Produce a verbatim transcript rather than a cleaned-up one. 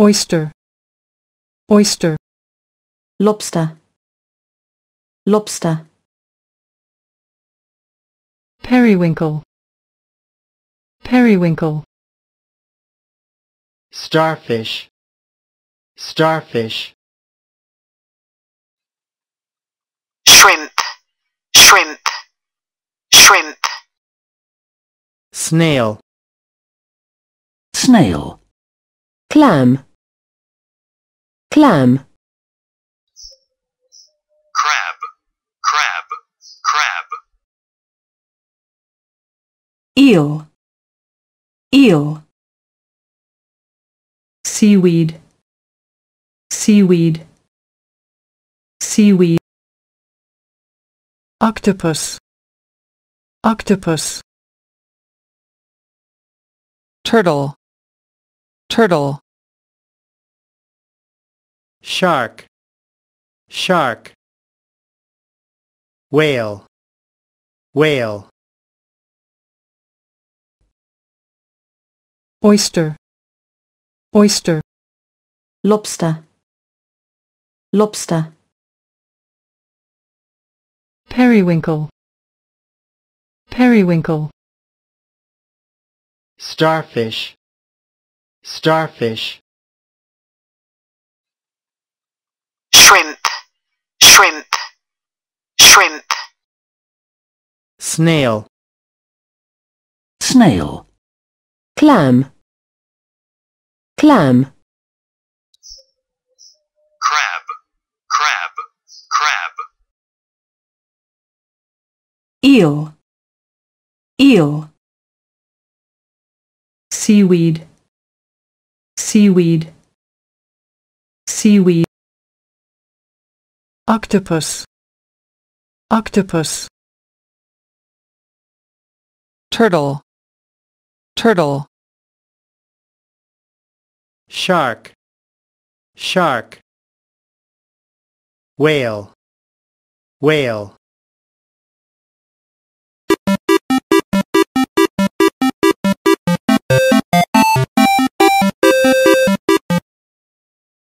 oyster, oyster, lobster, lobster, periwinkle, periwinkle, starfish, starfish, shrimp, shrimp, shrimp, snail, snail, clam, clam, crab, crab, crab, eel, eel, seaweed, seaweed, seaweed, octopus, octopus, turtle, turtle, shark, shark, whale, whale, oyster, oyster, lobster, lobster, periwinkle, periwinkle, starfish, starfish, shrimp, shrimp, shrimp, snail, snail, clam, clam, crab, crab, crab, eel, eel, seaweed, seaweed, seaweed, octopus, octopus, turtle, turtle, shark, shark, whale, whale,